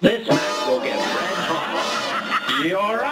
This match will get red hot. You're